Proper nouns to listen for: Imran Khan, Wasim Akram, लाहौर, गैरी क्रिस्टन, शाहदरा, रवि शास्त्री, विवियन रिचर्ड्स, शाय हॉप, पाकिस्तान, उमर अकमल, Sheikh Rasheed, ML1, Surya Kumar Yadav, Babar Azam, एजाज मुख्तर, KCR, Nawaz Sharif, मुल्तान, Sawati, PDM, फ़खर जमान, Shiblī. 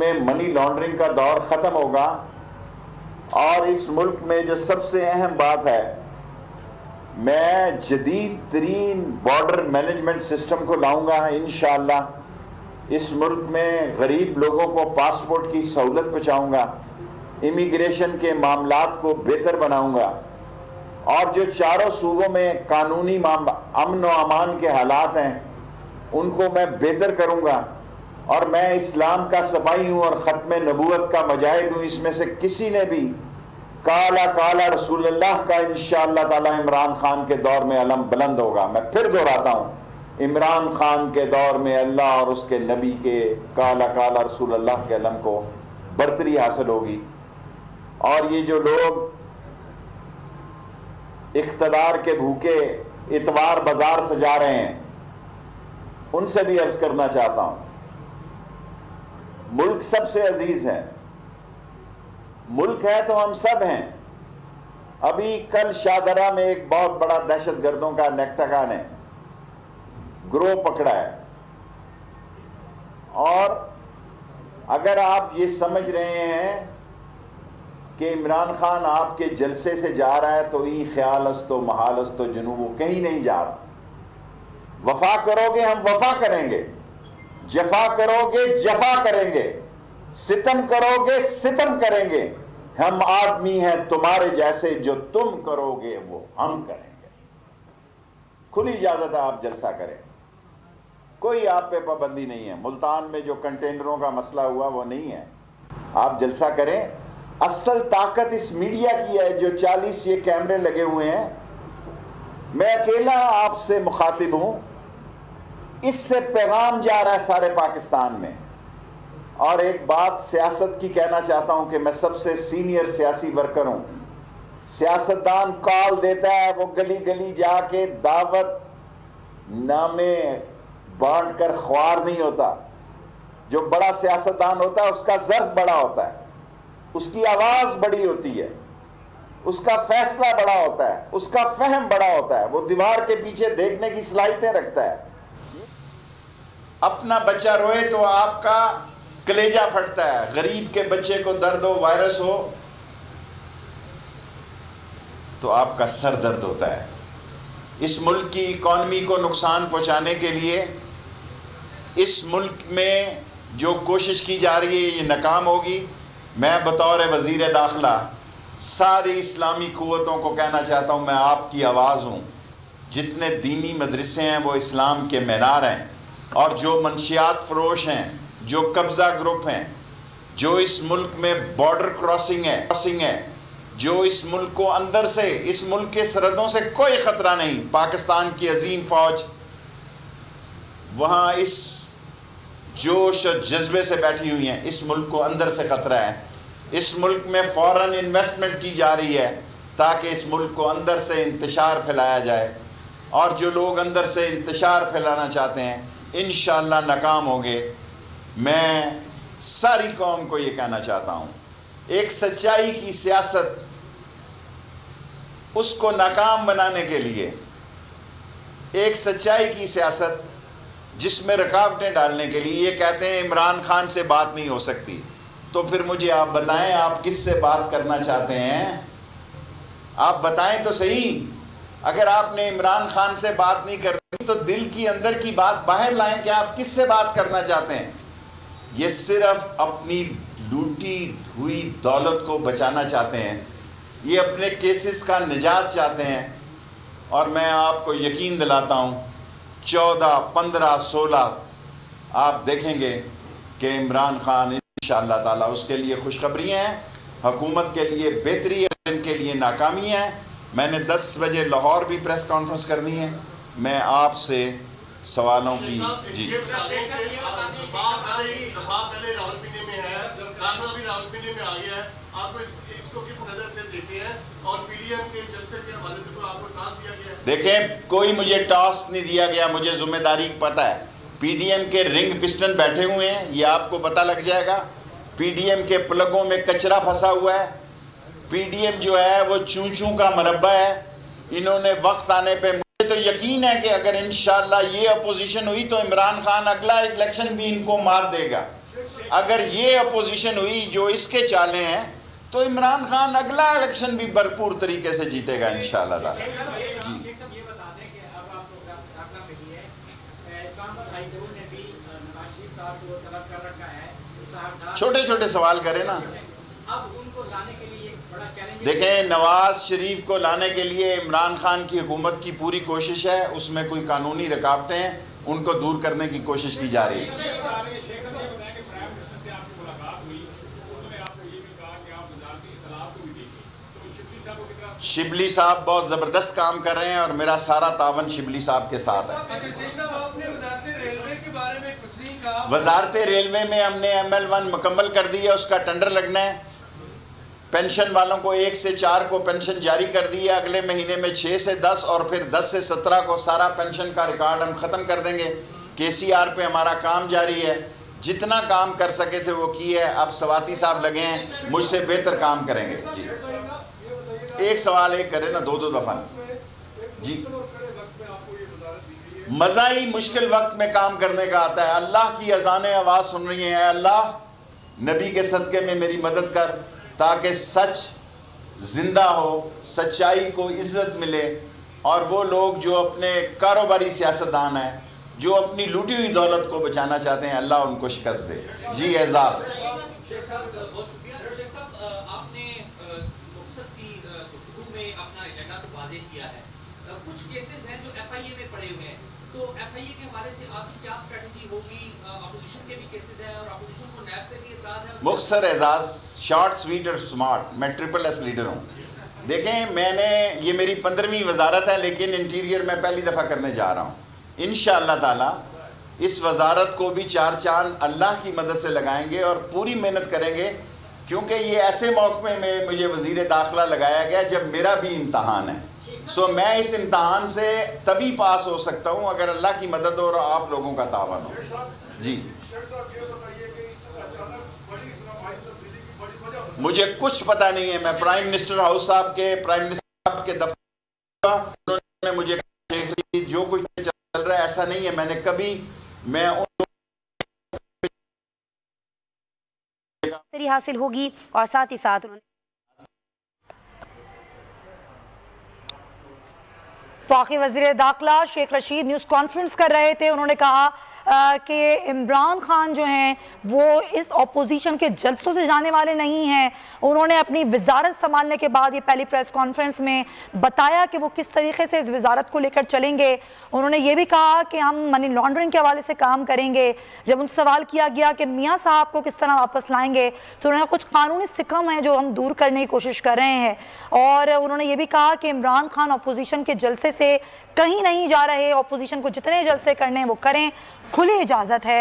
में money laundering का दौर ख़त्म होगा। और इस मुल्क में जो सबसे अहम बात है, मैं जदीद तरीन बॉर्डर मैनेजमेंट सिस्टम को लाऊंगा इंशाअल्लाह। इस मुल्क में गरीब लोगों को पासपोर्ट की सहूलत पहुँचाऊँगा, इमिग्रेशन के मामलात को बेहतर बनाऊँगा, और जो चारों सूबों में कानूनी अमन व अमान के हालात हैं उनको मैं बेहतर करूँगा। और मैं इस्लाम का सपाही हूँ और ख़त्म नबूवत का मुजाहिद हूँ। इसमें से किसी ने भी काला काला रसूलुल्लाह का इंशाअल्लाह ताला इमरान खान के दौर में अलम बुलंद होगा। मैं फिर दोहराता हूँ, इमरान खान के दौर में अल्लाह और उसके नबी के काला काला रसूलुल्लाह के अलम को बरतरी हासिल होगी। और ये जो लोग इख्तदार के भूखे इतवार बाजार सजा रहे हैं, उनसे भी अर्ज करना चाहता हूं, मुल्क सबसे अजीज है, मुल्क है तो हम सब हैं। अभी कल शाहदरा में एक बहुत बड़ा दहशत गर्दों का नेकटका ने ग्रोह पकड़ा है। और अगर आप ये समझ रहे हैं कि इमरान खान आपके जलसे से जा रहा है तो ई ख्यालस्तो महालस्तो जनूब, कहीं नहीं जा रहा। वफा करोगे हम वफा करेंगे, जफा करोगे जफा करेंगे, सितम करोगे सितम करेंगे। हम आदमी हैं तुम्हारे जैसे, जो तुम करोगे वो हम करेंगे। खुली इजाजत है, आप जलसा करें, कोई आप पे पाबंदी नहीं है। मुल्तान में जो कंटेनरों का मसला हुआ वो नहीं है, आप जलसा करें। असल ताकत इस मीडिया की है जो 40 ये कैमरे लगे हुए हैं। मैं अकेला आपसे मुखातिब हूँ, इससे पैगाम जा रहा है सारे पाकिस्तान में। और एक बात सियासत की कहना चाहता हूँ कि मैं सबसे सीनियर सियासी वर्कर हूँ। सियासतदान कॉल देता है, वो गली गली जाके दावत नामे बांट कर ख्वार नहीं होता। जो बड़ा सियासतदान होता है उसका ज़र्फ बड़ा होता है, उसकी आवाज़ बड़ी होती है, उसका फैसला बड़ा होता है, उसका फहम बड़ा होता है, वो दीवार के पीछे देखने की सलाहियतें रखता है। अपना बच्चा रोए तो आपका कलेजा फटता है, गरीब के बच्चे को दर्द हो, वायरस हो तो आपका सर दर्द होता है। इस मुल्क की इकॉनमी को नुकसान पहुंचाने के लिए इस मुल्क में जो कोशिश की जा रही है ये नाकाम होगी। मैं बतौर वज़ीर दाखिला सारी इस्लामी क़ुव्वतों को कहना चाहता हूँ, मैं आपकी आवाज़ हूँ। जितने दीनी मदरसे हैं वो इस्लाम के मीनार हैं, और जो मनशियात फरोश हैं, जो कब्ज़ा ग्रुप हैं, जो इस मुल्क में बॉर्डर क्रॉसिंग है, जो इस मुल्क को अंदर से, इस मुल्क के सरहदों से कोई ख़तरा नहीं। पाकिस्तान की अजीम फ़ौज वहाँ इस जोश और जज्बे से बैठी हुई हैं, इस मुल्क को अंदर से ख़तरा है। इस मुल्क में फ़ौरन इन्वेस्टमेंट की जा रही है ताकि इस मुल्क को अंदर से इंतशार फैलाया जाए। और जो लोग अंदर से इंतशार फैलाना चाहते हैं इंशाअल्लाह नाकाम होंगे। मैं सारी कौम को ये कहना चाहता हूँ, एक सच्चाई की सियासत, उसको नाकाम बनाने के लिए एक सच्चाई की सियासत जिसमें रुकावटें डालने के लिए ये कहते हैं इमरान खान से बात नहीं हो सकती, तो फिर मुझे आप बताएं आप किससे बात करना चाहते हैं? आप बताएं तो सही। अगर आपने इमरान खान से बात नहीं करनी तो दिल की अंदर की बात बाहर लाएं कि आप किससे बात करना चाहते हैं। ये सिर्फ अपनी लूटी हुई दौलत को बचाना चाहते हैं, ये अपने केसेस का निजात चाहते हैं। और मैं आपको यकीन दिलाता हूँ 14, 15, 16 आप देखेंगे कि इमरान खान इंशाअल्लाह ताला, उसके लिए खुशखबरी हैं, हुकूमत के लिए बेहतरी है, इनके लिए नाकामी है। मैंने 10 बजे लाहौर भी प्रेस कॉन्फ्रेंस करनी है। मैं आपसे सवालों की जी देखें, कोई मुझे टास्क नहीं दिया गया, मुझे जिम्मेदारी पता है। पीडीएम के रिंग पिस्टन बैठे हुए हैं, ये आपको पता लग जाएगा। पीडीएम के प्लगों में कचरा फंसा हुआ है। पीडीएम जो है वो चूचू का मरबा है। इन्होंने वक्त आने पे, मुझे तो यकीन है कि अगर इंशाल्लाह ये अपोजिशन हुई तो इमरान खान अगला इलेक्शन भी इनको मार देगा। अगर ये अपोजिशन हुई जो इसके चाले हैं तो इमरान खान अगला इलेक्शन भी भरपूर तरीके से जीतेगा इंशाअल्लाह। जी छोटे छोटे सवाल करें ना। देखें, नवाज शरीफ को लाने के लिए इमरान खान की हुकूमत की पूरी कोशिश है, उसमें कोई कानूनी रुकावटें हैं उनको दूर करने की कोशिश की जा रही है। शिबली साहब बहुत ज़बरदस्त काम कर रहे हैं और मेरा सारा तावन शिबली साहब के साथ है। वजारत रेलवे में हमने ML1 मुकम्मल कर दी है, उसका टेंडर लगना है। पेंशन वालों को 1 से 4 को पेंशन जारी कर दी है, अगले महीने में 6 से 10 और फिर 10 से 17 को सारा पेंशन का रिकॉर्ड हम ख़त्म कर देंगे। KCR पे हमारा काम जारी है, जितना काम कर सके थे वो किया है। अब सवाती साहब लगे हैं, मुझसे बेहतर काम करेंगे। जी एक सवाल एक करें ना, दो दफा। जी मज़ा ही मुश्किल वक्त में काम करने का आता है। अल्लाह की अजानें आवाज़ सुन रही हैं, अल्लाह नबी के सदक़े में मेरी मदद कर ताकि सच जिंदा हो, सच्चाई को इज़्ज़त मिले और वो लोग जो अपने कारोबारी सियासतदान हैं जो अपनी लूटी हुई दौलत को बचाना चाहते हैं अल्लाह उनको शिकस्त दे। जी एजाज मुख्तर एजाज, शॉर्ट स्वीट और स्मार्ट। मैं SSS लीडर हूँ। देखें, मैंने ये मेरी 15वीं वजारत है लेकिन इंटीरियर मैं पहली दफ़ा करने जा रहा हूँ। इंशाअल्लाह ताला इस वजारत को भी 4 चांद अल्लाह की मदद से लगाएंगे और पूरी मेहनत करेंगे क्योंकि ये ऐसे मौक़े में मुझे वज़ीर दाखिला लगाया गया जब मेरा भी इम्तहान है। सो मैं इस इम्तहान से तभी पास हो सकता हूँ अगर अल्लाह की मदद और आप लोगों का तावन हो। जी मुझे कुछ पता नहीं है। मैं प्राइम मिनिस्टर हाउस साहब के दफ्तर, उन्होंने मुझे जो कुछ चल रहा है ऐसा नहीं है। मैंने कभी मैं तरी हासिल होगी और साथ ही साथ उन्होंने पाक वज़ीर दाखिला शेख रशीद न्यूज़ कॉन्फ्रेंस कर रहे थे। उन्होंने कहा कि इमरान खान जो हैं वो इस अपोजिशन के जलसों से जाने वाले नहीं हैं। उन्होंने अपनी वजारत संभालने के बाद ये पहली प्रेस कॉन्फ्रेंस में बताया कि वो किस तरीके से इस वजारत को लेकर चलेंगे। उन्होंने ये भी कहा कि हम मनी लॉन्ड्रिंग के हवाले से काम करेंगे। जब उनसे सवाल किया गया कि मियाँ साहब को किस तरह वापस लाएंगे तो उन्होंने कुछ कानूनी सिकम हैं जो हम दूर करने की कोशिश कर रहे हैं और उन्होंने ये भी कहा कि इमरान खान अपोजिशन के जलसे से कहीं नहीं जा रहे। अपोजिशन को जितने जलसे करने हैं वो करें, खुली इजाज़त है।